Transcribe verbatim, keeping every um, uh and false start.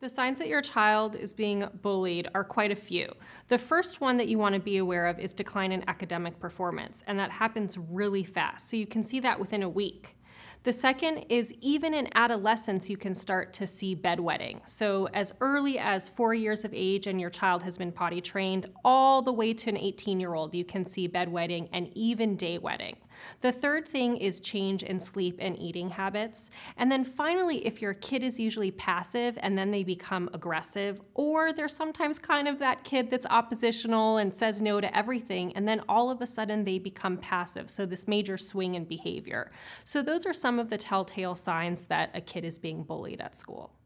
The signs that your child is being bullied are quite a few. The first one that you want to be aware of is decline in academic performance, and that happens really fast, so you can see that within a week. The second is even in adolescence, you can start to see bedwetting. So as early as four years of age and your child has been potty trained, all the way to an eighteen-year-old, you can see bedwetting and even daywetting. The third thing is change in sleep and eating habits. And then finally, if your kid is usually passive and then they become aggressive, or they're sometimes kind of that kid that's oppositional and says no to everything, and then all of a sudden they become passive. So this major swing in behavior. So those are some Some of the telltale signs that a kid is being bullied at school.